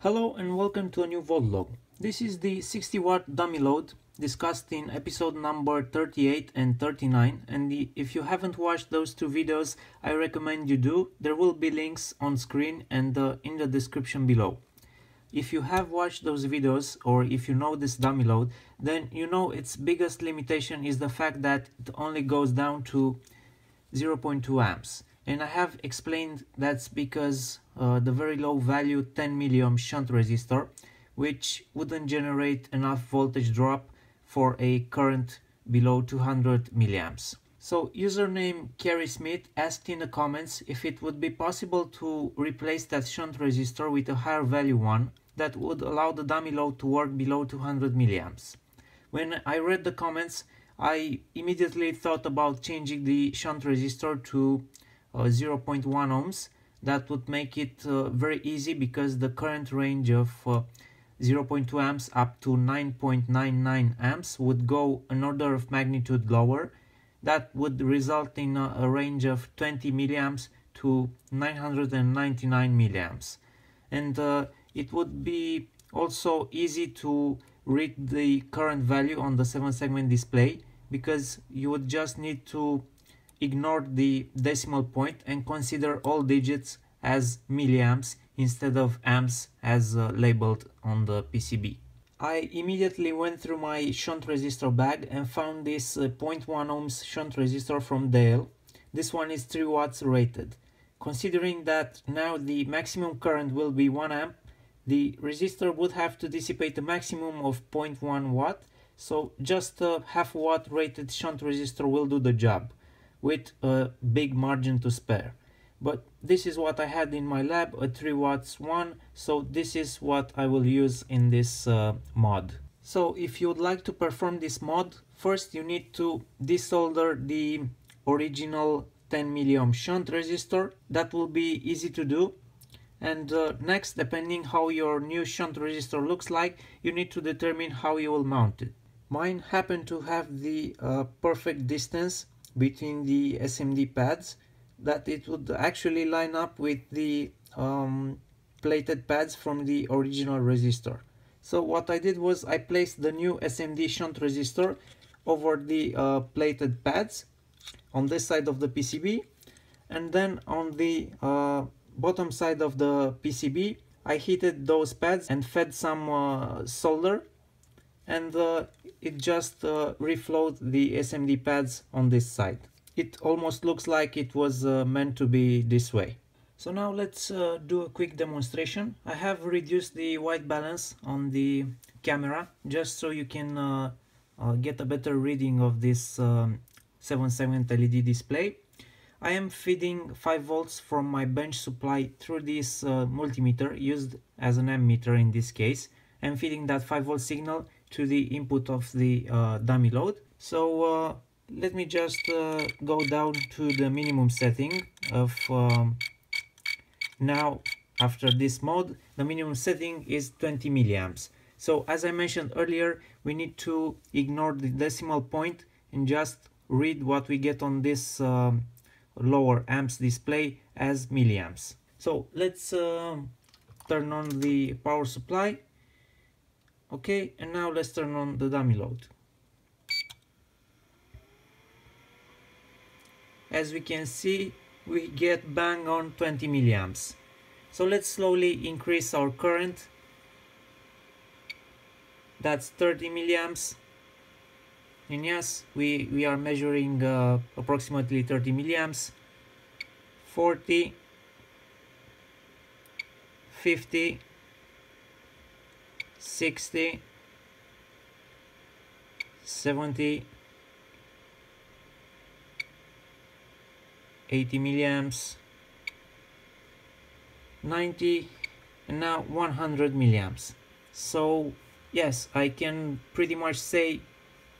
Hello and welcome to a new Voltlog. This is the 60 watt dummy load discussed in episode number 38 and 39, and if you haven't watched those two videos, I recommend you do. There will be links on screen and in the description below. If you have watched those videos or if you know this dummy load, then you know its biggest limitation is the fact that it only goes down to 0.2 amps. And I have explained that's because the very low value 10 milliohm shunt resistor, which wouldn't generate enough voltage drop for a current below 200 milliamps. So username Carry Smith asked in the comments if it would be possible to replace that shunt resistor with a higher value one that would allow the dummy load to work below 200 milliamps. When I read the comments, I immediately thought about changing the shunt resistor to 0.1 ohms. That would make it very easy because the current range of 0.2 amps up to 9.99 amps would go an order of magnitude lower. That would result in a range of 20 milliamps to 999 milliamps. And it would be also easy to read the current value on the 7-segment display because you would just need to ignore the decimal point and consider all digits as milliamps instead of amps as labeled on the PCB. I immediately went through my shunt resistor bag and found this 0.1 ohms shunt resistor from Dale. This one is 3 watts rated. Considering that now the maximum current will be 1 amp, the resistor would have to dissipate a maximum of 0.1 watt, so just a half watt rated shunt resistor will do the job, with a big margin to spare. But this is what I had in my lab, a 3 watts one, so this is what I will use in this mod. So if you would like to perform this mod, first you need to desolder the original 10 milliohm shunt resistor. That will be easy to do. And next, depending how your new shunt resistor looks like, you need to determine how you will mount it. Mine happened to have the perfect distance between the SMD pads, that it would actually line up with the plated pads from the original resistor. So what I did was I placed the new SMD shunt resistor over the plated pads on this side of the PCB, and then on the bottom side of the PCB I heated those pads and fed some solder, and it just reflowed the SMD pads on this side. It almost looks like it was meant to be this way. So now let's do a quick demonstration. I have reduced the white balance on the camera just so you can get a better reading of this 7-segment LED display. I am feeding 5 volts from my bench supply through this multimeter, used as an ammeter in this case. I'm feeding that 5 volt signal to the input of the dummy load. So let me just go down to the minimum setting of now. After this mode, the minimum setting is 20 milliamps. So as I mentioned earlier, we need to ignore the decimal point and just read what we get on this lower amps display as milliamps. So let's turn on the power supply. Okay, and now let's turn on the dummy load. As we can see, we get bang on 20 milliamps. So let's slowly increase our current. That's 30 milliamps. And yes, we are measuring approximately 30 milliamps. 40, 50, 60, 70, 80 milliamps, 90, and now 100 milliamps. So yes, I can pretty much say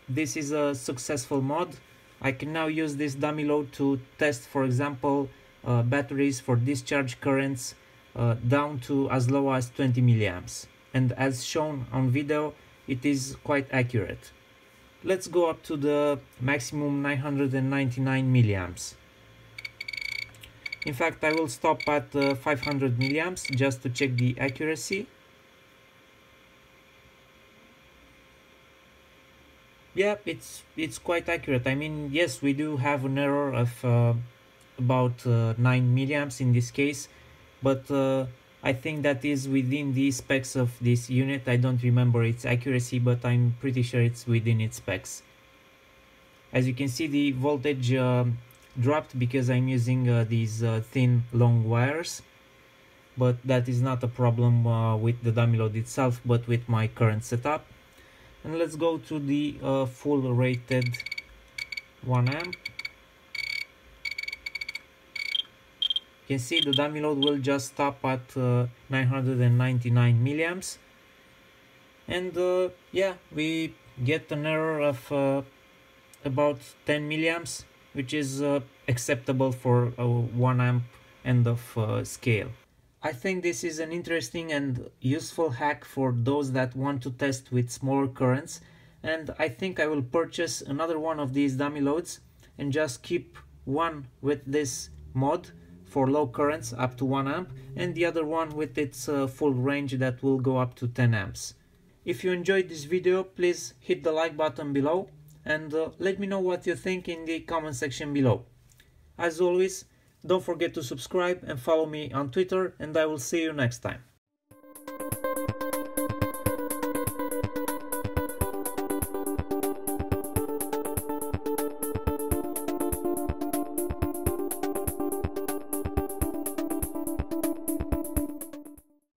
this is a successful mod. I can now use this dummy load to test, for example, batteries for discharge currents down to as low as 20 milliamps. And as shown on video, it is quite accurate. Let's go up to the maximum 999 milliamps. In fact, I will stop at 500 milliamps just to check the accuracy. Yeah, it's quite accurate. I mean, yes, we do have an error of about 9 milliamps in this case, but I think that is within the specs of this unit. I don't remember its accuracy, but I'm pretty sure it's within its specs. As you can see, the voltage dropped because I'm using these thin long wires, but that is not a problem with the dummy load itself, but with my current setup. And let's go to the full rated 1 amp. You can see the dummy load will just stop at 999 milliamps, and yeah, we get an error of about 10 milliamps, which is acceptable for a 1 amp end of scale. I think this is an interesting and useful hack for those that want to test with smaller currents, and I think I will purchase another one of these dummy loads and just keep one with this mod for low currents up to 1 amp and the other one with its full range that will go up to 10 amps. If you enjoyed this video, please hit the like button below and let me know what you think in the comment section below. As always, don't forget to subscribe and follow me on Twitter, and I will see you next time.